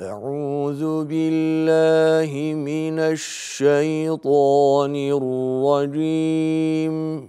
أعوذ بالله من الشيطان الرجيم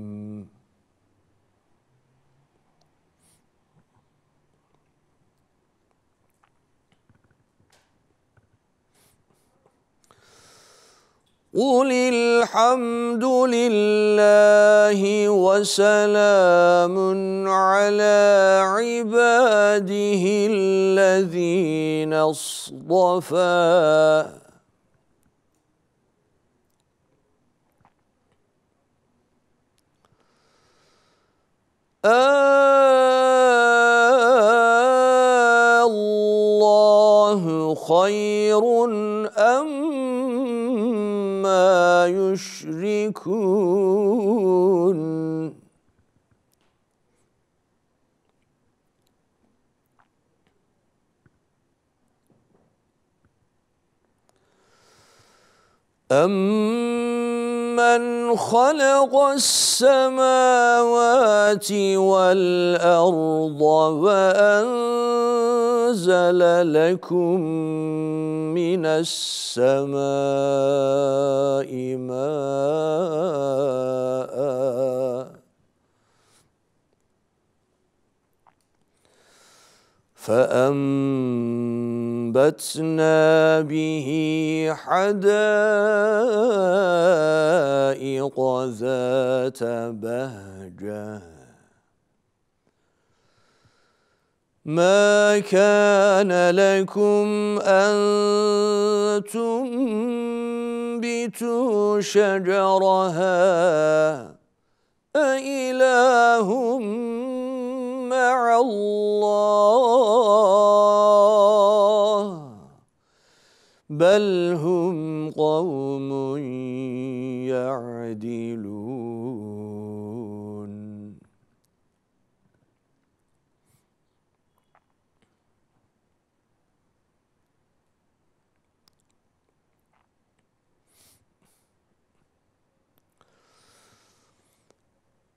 قل الحمد لله وسلام على عباده الذين اصطفى الله خير أما يشركون أَمَّنْ خَلَقَ السَّمَاوَاتِ وَالْأَرْضَ وَأَنْزَلَ لَكُمْ مِنَ السَّمَاءِ مَاءً فأنبتنا به حدائق ذات بهجة ما كان لكم أن تنبتوا شجرها أإله مع الله بل هم قوم يعدلون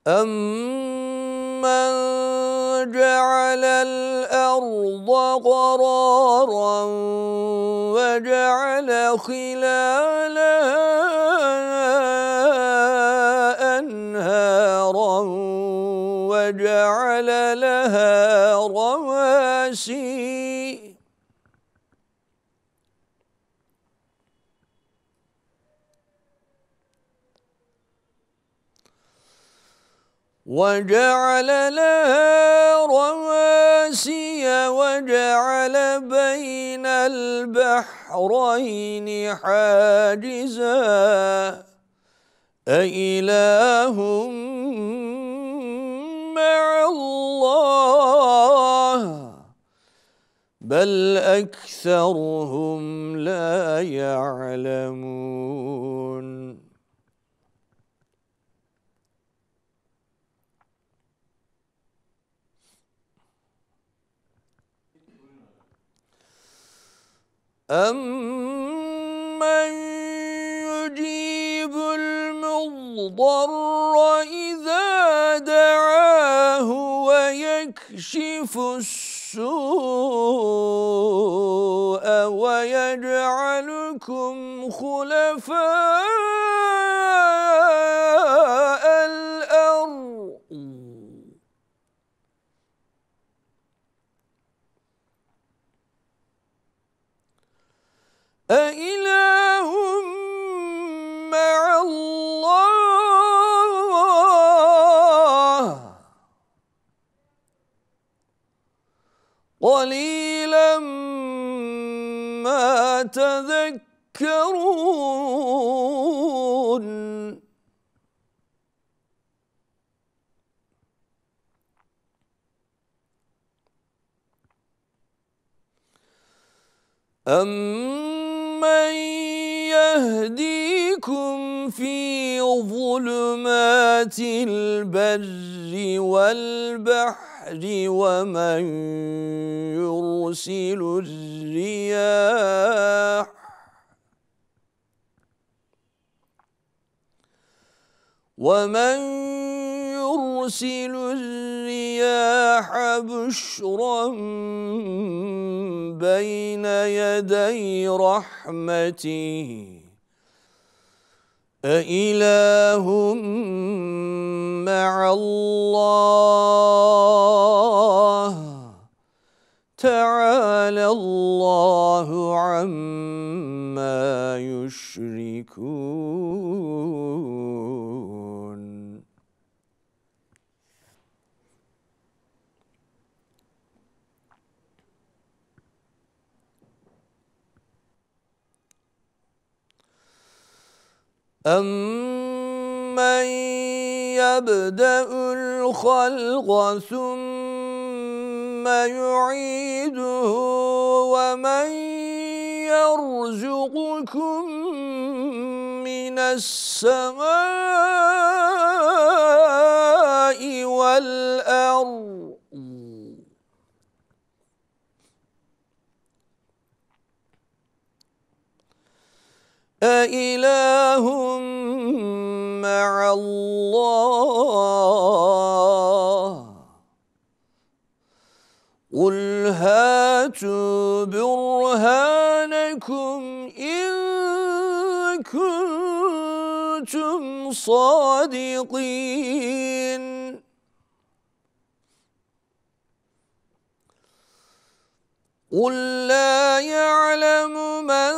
أَمَّنْ جَعَلَ الْأَرْضَ قَرَارًا وَجَعَلَ خِلَالَهَا أَنْهَارًا وَجَعَلَ لَهَا رَوَاسِيَ وجعل بين البحرين حاجزا أإله مع الله بل أكثرهم لا يعلمون أَمَّنْ يُجِيبُ الْمُضْطَرَّ إِذَا دَعَاهُ وَيَكْشِفُ السُّوءَ وَيَجْعَلُكُمْ خُلَفَاءَ الْأَرْضِ أإله مع الله قليلا ما تذكرون أَمَّنْ يَهْدِيكُمْ فِي ظُلُمَاتِ الْبَرِّ وَالْبَحْرِ البحر ومن يرسل الرياح بشرا بين يدي رحمته أإله مع الله تعالى الله عما يشركون. أَمَّنْ يَبْدَأُ الْخَلْقَ ثُمَّ يُعِيدُهُ وَمَنْ يَرْزُقُكُمْ مِنَ السَّمَاءِ وَالْأَرْضِ أإله مع الله قل هاتوا برهانكم إن كنتم صادقين. قل لا يعلم من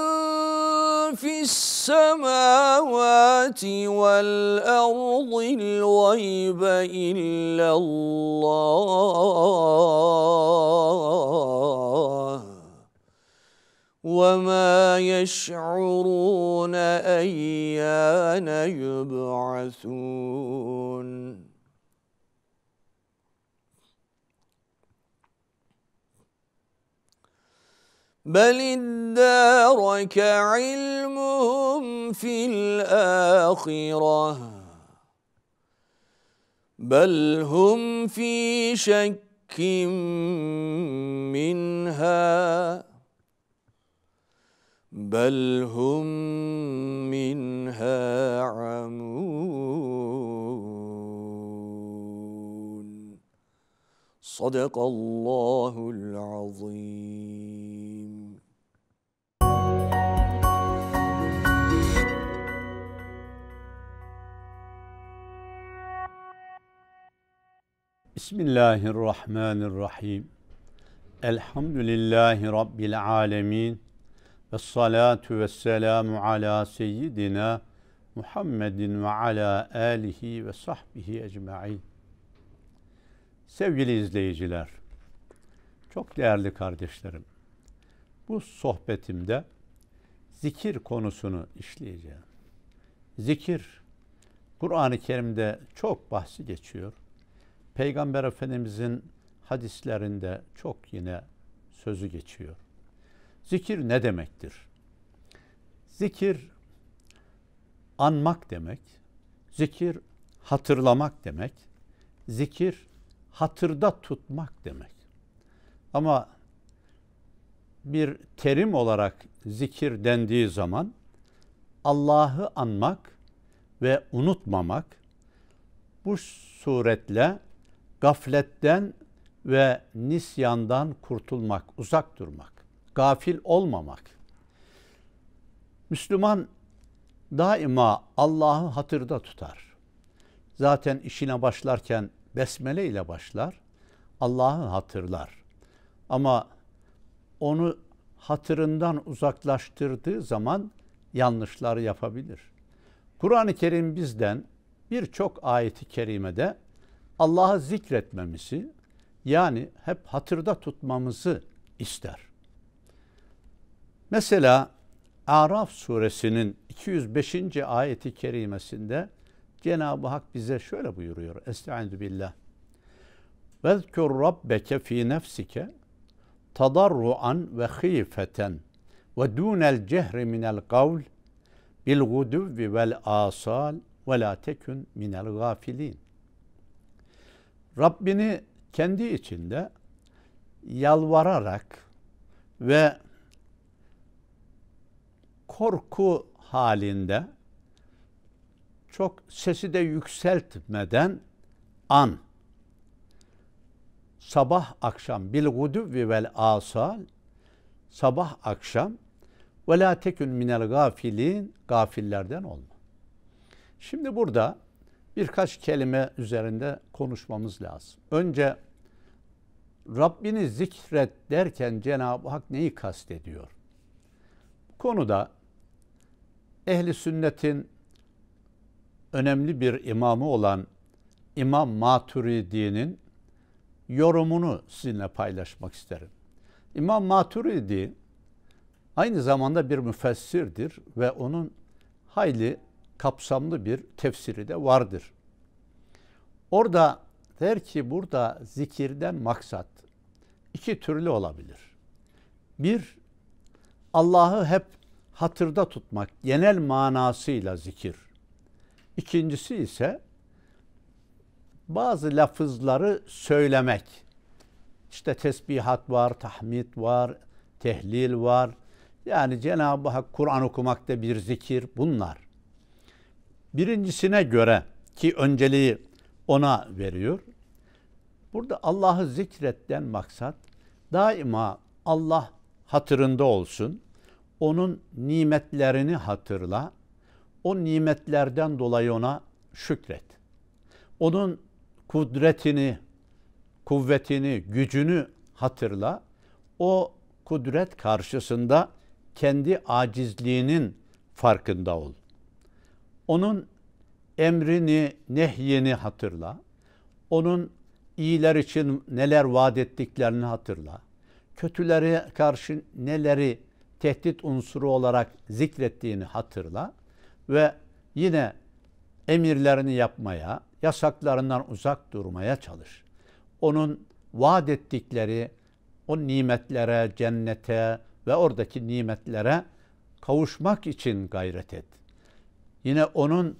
في السماوات والأرض الغيب إلا الله وما يشعرون أيان يبعثون. بل ادارك علمهم في الآخرة بل هم في شك منها بل هم منها عمون. صدق الله العظيم. Bismillahirrahmanirrahim. Elhamdülillahi Rabbil alemin. Vessalatu vesselamu ala seyyidina Muhammedin ve ala alihi ve sahbihi ecmain. Sevgili izleyiciler, çok değerli kardeşlerim, bu sohbetimde zikir konusunu işleyeceğim. Zikir, Kur'an-ı Kerim'de çok bahsi geçiyor. Peygamber Efendimizin hadislerinde çok yine sözü geçiyor. Zikir ne demektir? Zikir anmak demek, zikir hatırlamak demek, zikir hatırda tutmak demek. Ama bir terim olarak zikir dendiği zaman Allah'ı anmak ve unutmamak, bu suretle gafletten ve nisyandan kurtulmak, uzak durmak, gafil olmamak. Müslüman daima Allah'ı hatırda tutar. Zaten işine başlarken besmele ile başlar, Allah'ı hatırlar. Ama onu hatırından uzaklaştırdığı zaman yanlışları yapabilir. Kur'an-ı Kerim bizden birçok ayeti kerimede Allah'ı zikretmemizi, yani hep hatırda tutmamızı ister. Mesela Araf suresinin 205. ayeti kerimesinde Cenab-ı Hak bize şöyle buyuruyor. Estaizu billah. وَذْكُرْ رَبَّكَ ف۪ي نَفْسِكَ تَضَرُّعًا وَخِيفَةً وَدُونَ الْجَهْرِ مِنَ الْقَوْلِ بِالْغُدُوِّ وَالْآصَالِ وَلَا تَكُنْ مِنَ الْغَافِلِينَ. Rabbini kendi içinde yalvararak ve korku halinde çok sesi de yükseltmeden an sabah akşam bilgudüvvi vel asal sabah akşam ve la tekün minel gafilin gafillerden olma. Şimdi burada birkaç kelime üzerinde konuşmamız lazım. Önce Rabbini zikret derken Cenab-ı Hak neyi kastediyor? Bu konuda Ehli Sünnet'in önemli bir imamı olan İmam Maturidi'nin yorumunu sizinle paylaşmak isterim. İmam Maturidi aynı zamanda bir müfessirdir ve onun hayli kapsamlı bir tefsiri de vardır. Orada der ki burada zikirden maksat iki türlü olabilir. Bir, Allah'ı hep hatırda tutmak genel manasıyla zikir. İkincisi ise bazı lafızları söylemek. İşte tesbihat var, tahmid var, tehlil var. Yani Cenab-ı Hak Kur'an okumak da bir zikir bunlar. Birincisine göre ki önceliği ona veriyor. Burada Allah'ı zikretten maksat daima Allah hatırında olsun. Onun nimetlerini hatırla. O nimetlerden dolayı ona şükret. Onun kudretini, kuvvetini, gücünü hatırla. O kudret karşısında kendi acizliğinin farkında ol. Onun emrini, nehyini hatırla. Onun iyiler için neler vaat ettiklerini hatırla. Kötülere karşı neleri tehdit unsuru olarak zikrettiğini hatırla. Ve yine emirlerini yapmaya, yasaklarından uzak durmaya çalış. Onun vaat ettikleri o nimetlere, cennete ve oradaki nimetlere kavuşmak için gayret et. Yine onun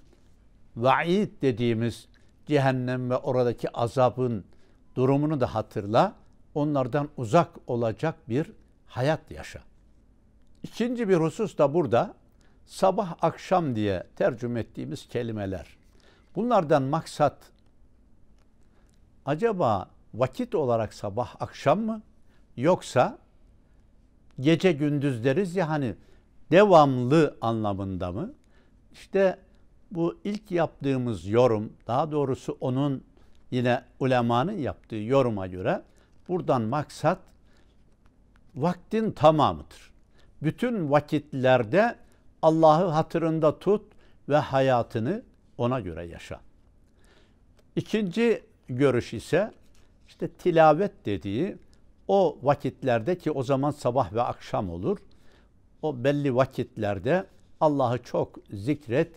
vaid dediğimiz cehennem ve oradaki azabın durumunu da hatırla. Onlardan uzak olacak bir hayat yaşa. İkinci bir husus da burada sabah akşam diye tercüme ettiğimiz kelimeler. Bunlardan maksat acaba vakit olarak sabah akşam mı? Yoksa gece gündüz deriz ya hani devamlı anlamında mı? İşte bu ilk yaptığımız yorum, daha doğrusu onun yine ulemanın yaptığı yoruma göre buradan maksat vaktin tamamıdır. Bütün vakitlerde Allah'ı hatırında tut ve hayatını ona göre yaşa. İkinci görüş ise işte tilavet dediği o vakitlerde ki o zaman sabah ve akşam olur. O belli vakitlerde Allah'ı çok zikret,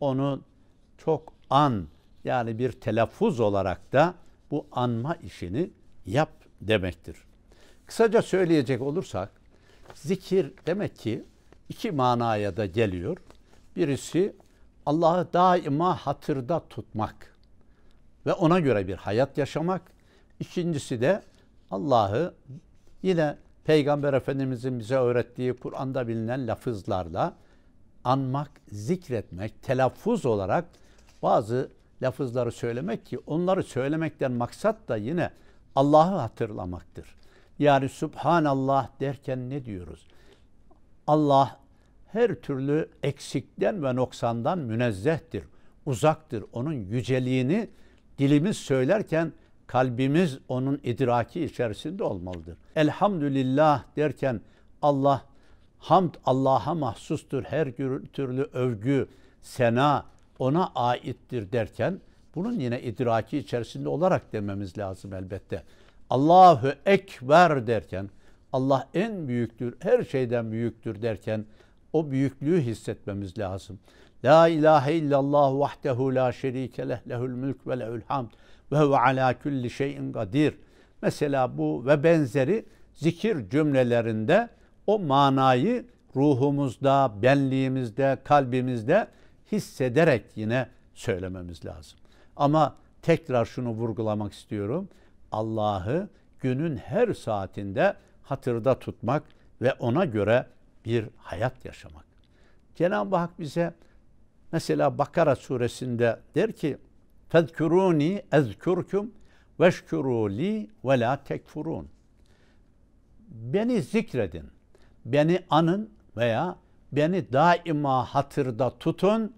onu çok an yani bir telaffuz olarak da bu anma işini yap demektir. Kısaca söyleyecek olursak zikir demek ki iki manaya da geliyor. Birisi Allah'ı daima hatırda tutmak ve ona göre bir hayat yaşamak. İkincisi de Allah'ı yine Peygamber Efendimizin bize öğrettiği Kur'an'da bilinen lafızlarla anmak, zikretmek, telaffuz olarak bazı lafızları söylemek ki onları söylemekten maksat da yine Allah'ı hatırlamaktır. Yani Subhanallah derken ne diyoruz? Allah her türlü eksikten ve noksandan münezzehtir, uzaktır. Onun yüceliğini dilimiz söylerken kalbimiz onun idraki içerisinde olmalıdır. Elhamdülillah derken Allah, hamd Allah'a mahsustur. Her türlü övgü, sena ona aittir derken bunun yine idraki içerisinde olarak dememiz lazım elbette. Allahu Ekber derken Allah en büyüktür, her şeyden büyüktür derken o büyüklüğü hissetmemiz lazım. La ilahe illallah vahdehu la şerike leh lehul mülk ve lehul hamd ve huve ala kulli şeyin kadir. Mesela bu ve benzeri zikir cümlelerinde o manayı ruhumuzda, benliğimizde, kalbimizde hissederek yine söylememiz lazım. Ama tekrar şunu vurgulamak istiyorum. Allah'ı günün her saatinde hatırda tutmak ve ona göre bir hayat yaşamak. Cenab-ı Hak bize mesela Bakara suresinde der ki فَذْكُرُونِي اَذْكُرْكُمْ وَشْكُرُوا لِي وَلَا تَكْفُرُونَ. Beni zikredin, beni anın veya beni daima hatırda tutun,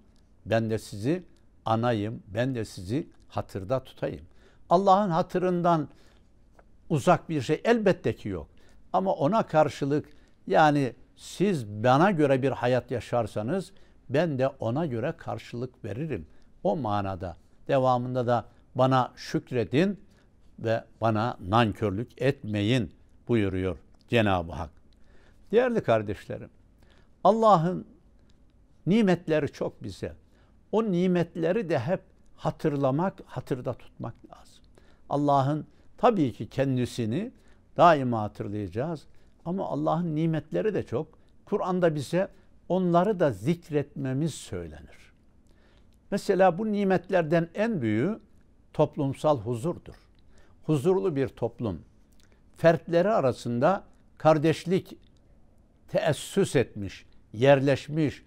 ben de sizi anayım, ben de sizi hatırda tutayım. Allah'ın hatırından uzak bir şey elbette ki yok. Ama ona karşılık yani siz bana göre bir hayat yaşarsanız ben de ona göre karşılık veririm. O manada devamında da bana şükredin ve bana nankörlük etmeyin buyuruyor Cenab-ı Hak. Değerli kardeşlerim, Allah'ın nimetleri çok bize. O nimetleri de hep hatırlamak, hatırda tutmak lazım. Allah'ın tabii ki kendisini daima hatırlayacağız ama Allah'ın nimetleri de çok. Kur'an'da bize onları da zikretmemiz söylenir. Mesela bu nimetlerden en büyüğü toplumsal huzurdur. Huzurlu bir toplum, fertleri arasında kardeşlik teessüs etmiş, yerleşmiş,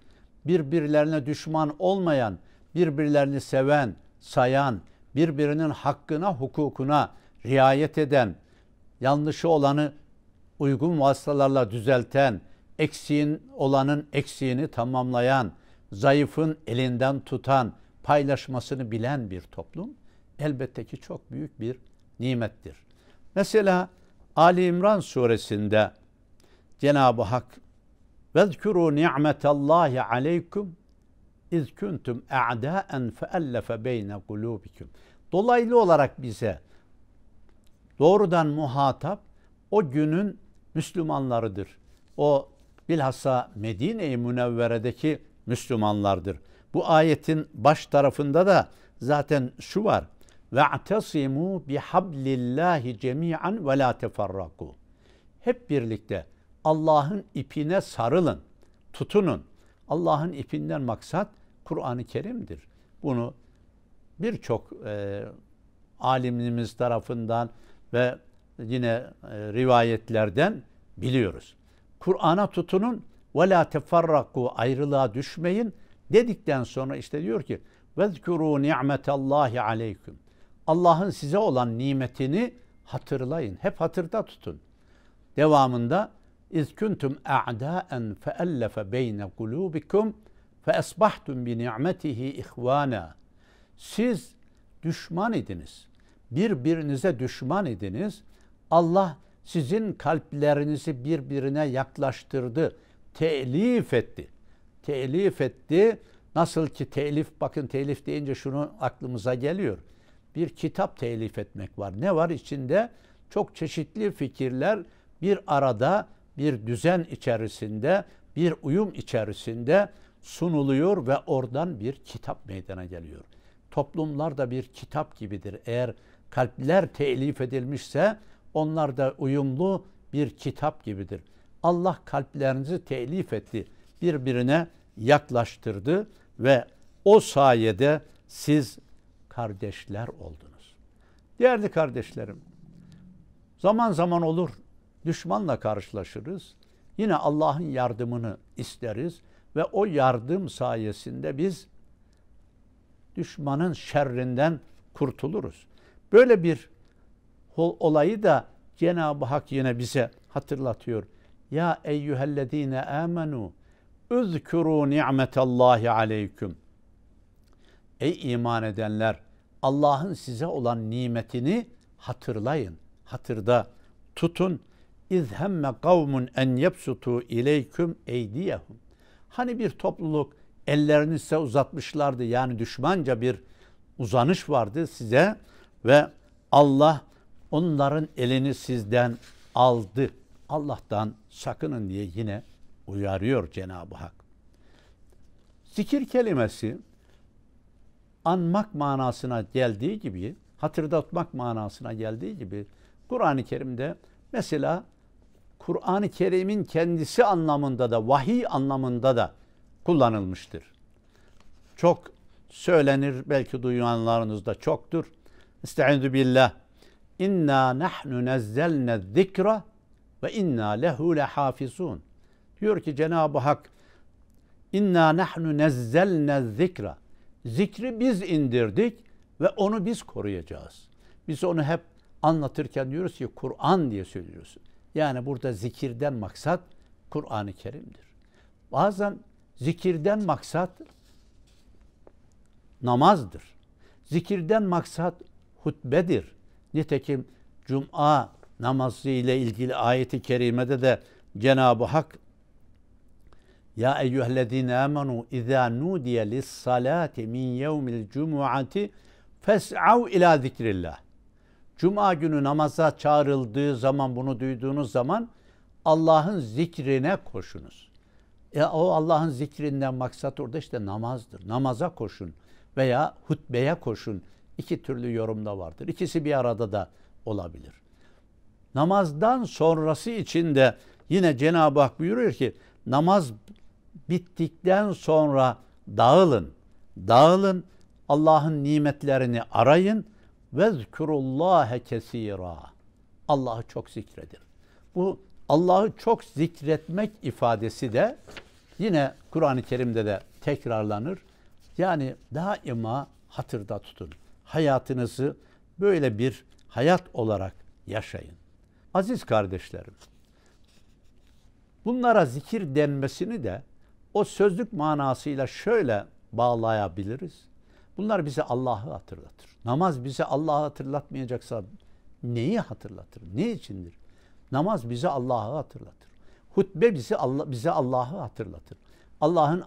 birbirlerine düşman olmayan, birbirlerini seven, sayan, birbirinin hakkına, hukukuna riayet eden, yanlışı olanı uygun vasıtalarla düzelten, eksiğin olanın eksiğini tamamlayan, zayıfın elinden tutan, paylaşmasını bilen bir toplum elbette ki çok büyük bir nimettir. Mesela Ali İmran suresinde Cenab-ı Hak وَذْكُرُوا نِعْمَةَ اللّٰهِ عَلَيْكُمْ اِذْ كُنْتُمْ اَعْدَاءً فَأَلَّفَ بَيْنَ قُلُوبِكُمْ. Dolaylı olarak bize doğrudan muhatap o günün Müslümanlarıdır. O bilhassa Medine-i Münevvere'deki Müslümanlardır. Bu ayetin baş tarafında da zaten şu var. وَاَعْتَصِمُوا بِحَبْلِ اللّٰهِ جَمِيعًا وَلَا تَفَرَّقُوا. Hep birlikte Allah'ın ipine sarılın, tutunun. Allah'ın ipinden maksat Kur'an-ı Kerim'dir. Bunu birçok alimimiz tarafından ve yine rivayetlerden biliyoruz. Kur'an'a tutunun, وَلَا تَفَرَّقُوا, ayrılığa düşmeyin dedikten sonra işte diyor ki وَذْكُرُوا نِعْمَةَ اللّٰهِ عَلَيْكُمْ. Allah'ın size olan nimetini hatırlayın, hep hatırda tutun. Devamında اِذْ كُنْتُمْ اَعْدَاءً فَأَلَّفَ بَيْنَ قُلُوبِكُمْ فَأَصْبَحْتُمْ بِنِعْمَتِهِ اِخْوَانًا. Siz düşman idiniz, birbirinize düşman idiniz. Allah sizin kalplerinizi birbirine yaklaştırdı, telif etti. Telif etti. Nasıl ki telif, bakın telif deyince şunu aklımıza geliyor. Bir kitap telif etmek var. Ne var içinde? Çok çeşitli fikirler bir arada, bir düzen içerisinde, bir uyum içerisinde sunuluyor ve oradan bir kitap meydana geliyor. Toplumlar da bir kitap gibidir. Eğer kalpler telif edilmişse onlar da uyumlu bir kitap gibidir. Allah kalplerinizi telif etti, birbirine yaklaştırdı ve o sayede siz kardeşler oldunuz. Değerli kardeşlerim, zaman zaman olur düşmanla karşılaşırız. Yine Allah'ın yardımını isteriz ve o yardım sayesinde biz düşmanın şerrinden kurtuluruz. Böyle bir olayı da Cenab-ı Hak yine bize hatırlatıyor. Ya eyyühellezine amenu üzkürû ni'metallahi aleyküm. Ey iman edenler, Allah'ın size olan nimetini hatırlayın, hatırda tutun. İz hemme kavmun en yebsutu ileyküm eydiyehum. Hani bir topluluk ellerini size uzatmışlardı, yani düşmanca bir uzanış vardı size ve Allah onların elini sizden aldı. Allah'tan sakının diye yine uyarıyor Cenab-ı Hak. Zikir kelimesi anmak manasına geldiği gibi, hatırda tutmak manasına geldiği gibi Kur'an-ı Kerim'de mesela Kur'an-ı Kerim'in kendisi anlamında da, vahiy anlamında da kullanılmıştır. Çok söylenir, belki duyanlarınız da çoktur. Estaizu billah. İnna nahnu nezzelne zikra ve inna lehu lehafizun. Diyor ki Cenab-ı Hak, İnna nahnu nezzelne zikra. Zikri biz indirdik ve onu biz koruyacağız. Biz onu hep anlatırken diyoruz ki Kur'an diye söylüyoruz. Yani burada zikirden maksat Kur'an-ı Kerim'dir. Bazen zikirden maksat namazdır. Zikirden maksat hutbedir. Nitekim Cuma namazı ile ilgili ayeti kerimede de Cenab-ı Hak Ya eyyühellezine amenu izâ nudiye lissalâti min yevmil cumu'ati fes'av ila zikrillah. Cuma günü namaza çağrıldığı zaman, bunu duyduğunuz zaman Allah'ın zikrine koşunuz. O Allah'ın zikrinden maksat orada işte namazdır. Namaza koşun veya hutbeye koşun. İki türlü yorumda vardır. İkisi bir arada da olabilir. Namazdan sonrası için de yine Cenab-ı Hak buyuruyor ki namaz bittikten sonra dağılın. Dağılın, Allah'ın nimetlerini arayın. Vezkurullâhe kesîrâ. Allah'ı çok zikredin. Bu Allah'ı çok zikretmek ifadesi de yine Kur'an-ı Kerim'de de tekrarlanır. Yani daima hatırda tutun. Hayatınızı böyle bir hayat olarak yaşayın. Aziz kardeşlerim, bunlara zikir denmesini de o sözlük manasıyla şöyle bağlayabiliriz. Bunlar bize Allah'ı hatırlatır. Namaz bize Allah'ı hatırlatmayacaksa neyi hatırlatır? Ne içindir? Namaz bize Allah'ı hatırlatır. Hutbe bize Allah'ı hatırlatır. Allah'ın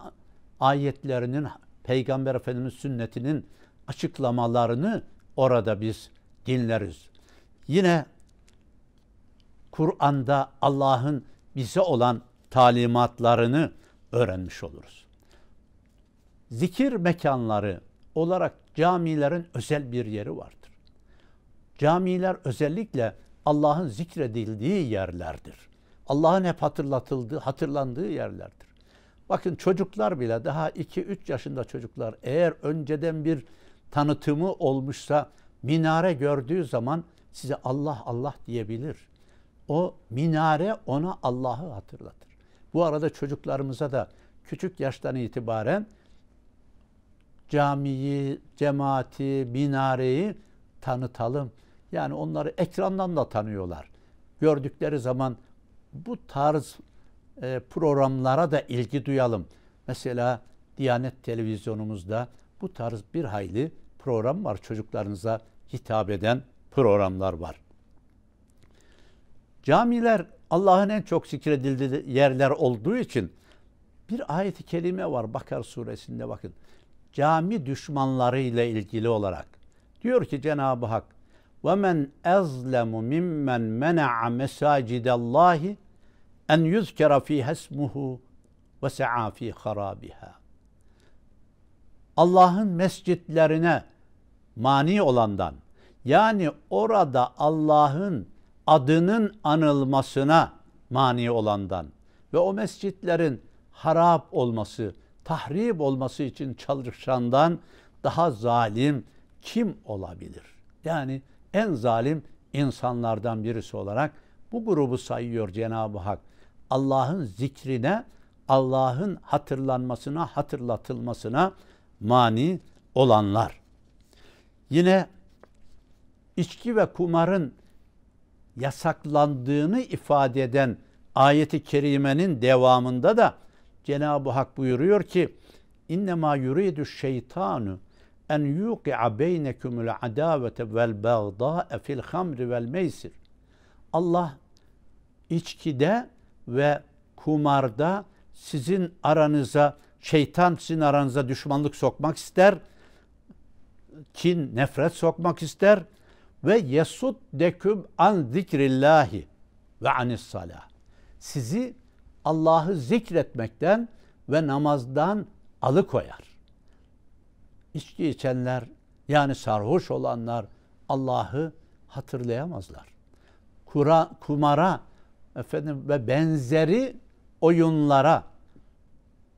ayetlerinin, Peygamber Efendimiz sünnetinin açıklamalarını orada biz dinleriz. Yine Kur'an'da Allah'ın bize olan talimatlarını öğrenmiş oluruz. Zikir mekanları olarak camilerin özel bir yeri vardır. Camiler özellikle Allah'ın zikredildiği yerlerdir. Allah'ın hep hatırlandığı yerlerdir. Bakın çocuklar bile, daha 2-3 yaşında çocuklar eğer önceden bir tanıtımı olmuşsa minare gördüğü zaman size Allah Allah diyebilir. O minare ona Allah'ı hatırlatır. Bu arada çocuklarımıza da küçük yaştan itibaren camiyi, cemaati, minareyi tanıtalım. Yani onları ekrandan da tanıyorlar. Gördükleri zaman bu tarz programlara da ilgi duyalım. Mesela Diyanet televizyonumuzda bu tarz bir hayli program var. Çocuklarınıza hitap eden programlar var. Camiler Allah'ın en çok zikredildiği yerler olduğu için bir ayet-i kerime var Bakara suresinde, bakın. Cami düşmanları ile ilgili olarak diyor ki Cenab-ı Hak وَمَنْ أَظْلَمُ مِمَّنْ مَنَعَ مَسَاجِدَ اللّٰهِ اَنْ يُذْكَرَ ف۪يهَ اسْمُهُ وَسَعَى ف۪ي خَرَابِهَا. Allah'ın mescitlerine mani olandan, yani orada Allah'ın adının anılmasına mani olandan ve o mescitlerin harap olması, tahrip olması için çalışandan daha zalim kim olabilir? Yani en zalim insanlardan birisi olarak bu grubu sayıyor Cenab-ı Hak. Allah'ın zikrine, Allah'ın hatırlanmasına, hatırlatılmasına mani olanlar. Yine içki ve kumarın yasaklandığını ifade eden ayeti kerimenin devamında da Cenab-ı Hak buyuruyor ki İnnemâ yuridu şeytanu en yuqi'a beynekumul adavete vel bagdâe fil hamri vel meysir. Allah içkide ve kumarda sizin aranıza, şeytan sizin aranıza düşmanlık sokmak ister, kin, nefret sokmak ister ve yesuddekum an zikrillahi ve anis salah. Sizi Allah'ı zikretmekten ve namazdan alıkoyar. İçki içenler, yani sarhoş olanlar Allah'ı hatırlayamazlar. Kumara ve benzeri oyunlara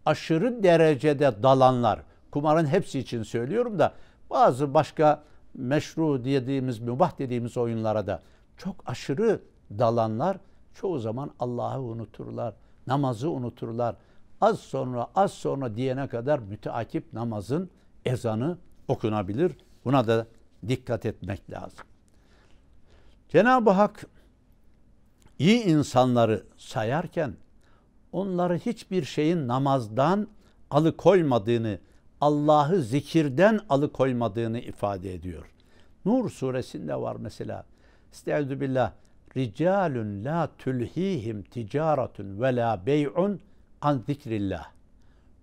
aşırı derecede dalanlar, kumarın hepsi için söylüyorum da bazı başka meşru dediğimiz, mübah dediğimiz oyunlara da çok aşırı dalanlar çoğu zaman Allah'ı unuturlar, namazı unuturlar. Az sonra diyene kadar müteakip namazın ezanı okunabilir. Buna da dikkat etmek lazım. Cenab-ı Hak iyi insanları sayarken onları hiçbir şeyin namazdan alıkoymadığını, Allah'ı zikirden alıkoymadığını ifade ediyor. Nur suresinde var mesela. Estağfirullah. Ricalun la tulhihim ticaretun ve la bey'un an zikrillah.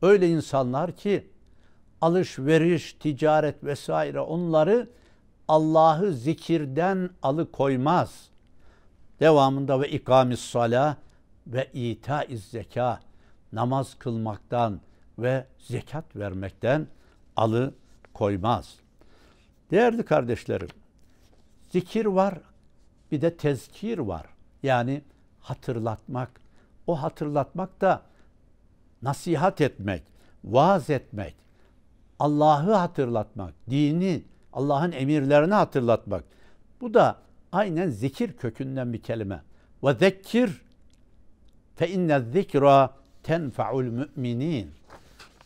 Öyle insanlar ki alışveriş, ticaret vesaire onları Allah'ı zikirden alıkoymaz. Devamında ve ikamis salah ve itaiz zeka, namaz kılmaktan ve zekat vermekten alıkoymaz. Değerli kardeşlerim, zikir var, bir de tezkir var. Yani hatırlatmak. O hatırlatmak da nasihat etmek, vaaz etmek, Allah'ı hatırlatmak, dini, Allah'ın emirlerini hatırlatmak. Bu da aynen zikir kökünden bir kelime. Ve zekir fe inne zikra tenfa'ul müminin.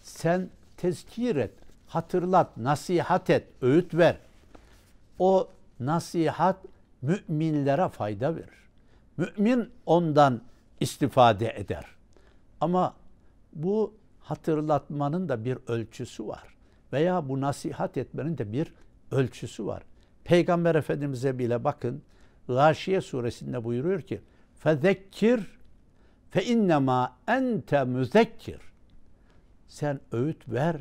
Sen tezkir et, hatırlat, nasihat et, öğüt ver. O nasihat müminlere fayda verir. Mümin ondan istifade eder. Ama bu hatırlatmanın da bir ölçüsü var. Veya bu nasihat etmenin de bir ölçüsü var. Peygamber Efendimiz'e bile bakın. Gâşiye suresinde buyuruyor ki fezekkir fe innemâ ente müzekkir. Sen öğüt ver,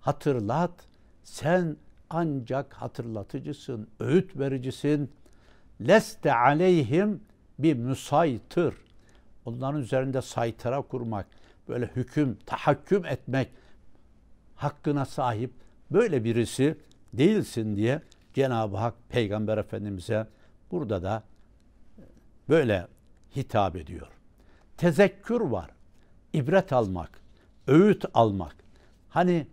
hatırlat. Sen ancak hatırlatıcısın, öğüt vericisin. Leste aleyhim bi müsaytır. Onların üzerinde saytara kurmak, böyle hüküm, tahakküm etmek hakkına sahip böyle birisi değilsin diye Cenab-ı Hak Peygamber Efendimiz'e burada da böyle hitap ediyor. Tezekkür var, ibret almak, öğüt almak. Hani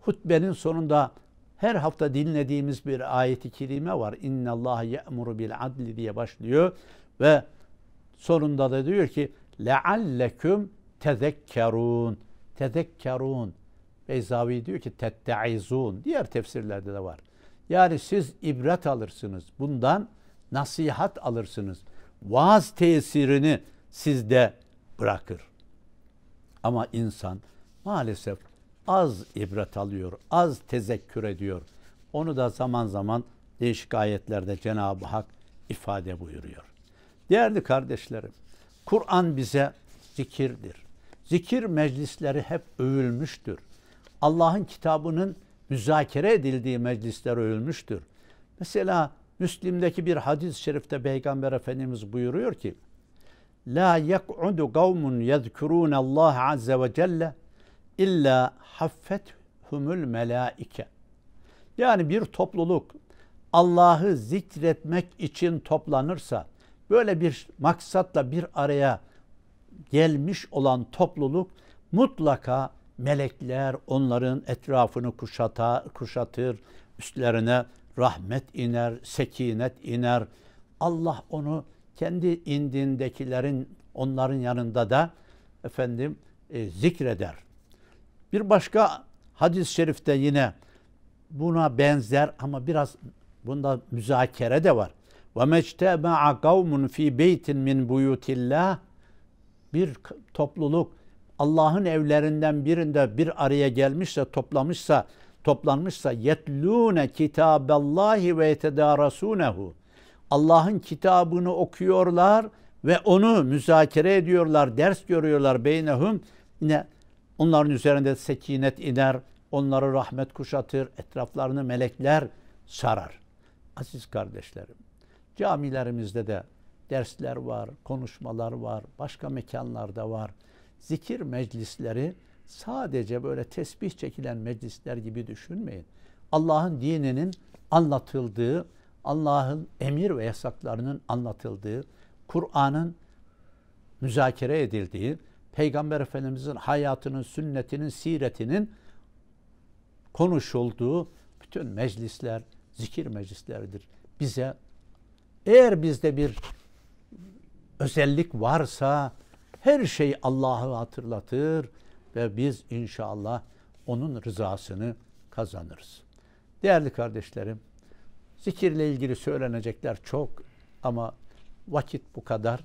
hutbenin sonunda her hafta dinlediğimiz bir ayet-i kerime var. İnnallâhe ye'muru bil adli diye başlıyor ve sonunda da diyor ki lealleküm tezekkerûn. Tezekkerûn. Beyzavi diyor ki tetteizûn. Diğer tefsirlerde de var. Yani siz ibret alırsınız. Bundan nasihat alırsınız. Vaaz tesirini sizde bırakır. Ama insan maalesef az ibret alıyor, az tezekkür ediyor. Onu da zaman zaman değişik ayetlerde Cenab-ı Hak ifade buyuruyor. Değerli kardeşlerim, Kur'an bize zikirdir. Zikir meclisleri hep övülmüştür. Allah'ın kitabının müzakere edildiği meclisler övülmüştür. Mesela Müslim'deki bir hadis-i şerifte Peygamber Efendimiz buyuruyor ki la yek'udu kavmun yezkurûne Allah azze ve celle İlla haffethumul melaike. Yani bir topluluk Allah'ı zikretmek için toplanırsa, böyle bir maksatla bir araya gelmiş olan topluluk mutlaka melekler onların etrafını kuşatır, üstlerine rahmet iner, sekinet iner. Allah onu kendi indindekilerin, onların yanında da efendim zikreder. Bir başka hadis-i şerifte yine buna benzer ama biraz bunda müzakere de var. وَمَجْتَمَعَ قَوْمٌ ف۪ي بَيْتٍ مِنْ بُيُوتِ اللّٰهِ Bir topluluk Allah'ın evlerinden birinde bir araya gelmişse, toplanmışsa يَتْلُونَ كِتَابَ اللّٰهِ وَيَتَدَارَسُونَهُ Allah'ın kitabını okuyorlar ve onu müzakere ediyorlar, ders görüyorlar. Beynehum ne? Onların üzerinde sekinet iner, onları rahmet kuşatır, etraflarını melekler sarar. Aziz kardeşlerim, camilerimizde de dersler var, konuşmalar var, başka mekanlarda var. Zikir meclisleri sadece böyle tesbih çekilen meclisler gibi düşünmeyin. Allah'ın dininin anlatıldığı, Allah'ın emir ve yasaklarının anlatıldığı, Kur'an'ın müzakere edildiği, Peygamber Efendimiz'in hayatının, sünnetinin, siretinin konuşulduğu bütün meclisler, zikir meclisleridir. Bize, eğer bizde bir özellik varsa her şey Allah'ı hatırlatır ve biz inşallah onun rızasını kazanırız. Değerli kardeşlerim, zikirle ilgili söylenecekler çok ama vakit bu kadar.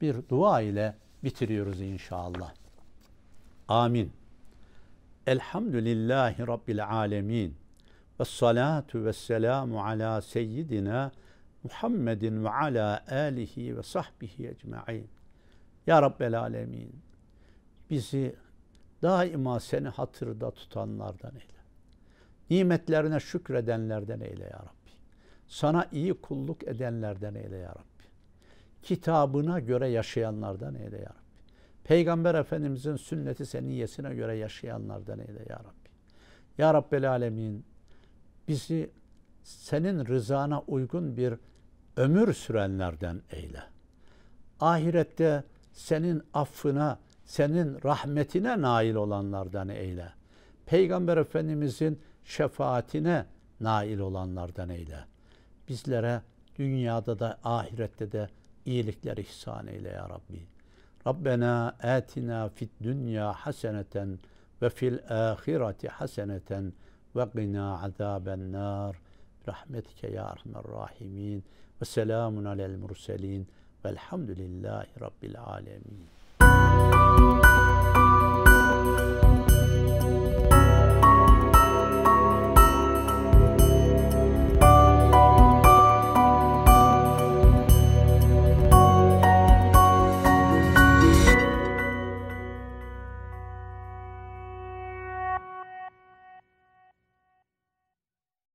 Bir dua ile bitiriyoruz inşallah. Amin. Elhamdülillahi Rabbil alemin. Vessalatu vesselamu ala seyyidina Muhammedin ve ala alihi ve sahbihi ecma'in. Ya Rabbel alemin, bizi daima seni hatırda tutanlardan eyle. Nimetlerine şükredenlerden eyle ya Rabbi. Sana iyi kulluk edenlerden eyle ya Rabbi. Kitabına göre yaşayanlardan eyle ya Rabbi. Peygamber Efendimizin sünneti seniyyesine göre yaşayanlardan eyle ya Rabbi. Ya Rabbel alemin, bizi senin rızana uygun bir ömür sürenlerden eyle. Ahirette senin affına, senin rahmetine nail olanlardan eyle. Peygamber Efendimizin şefaatine nail olanlardan eyle. Bizlere dünyada da ahirette de iyilikler ihsan eyle ya Rabbi. Rabbena atina fid dünya haseneten ve fil ahireti haseneten ve gina azaben nar. Rahmetike ya arhamer rahimin ve selamun alel murselin velhamdülillahi rabbil alemin.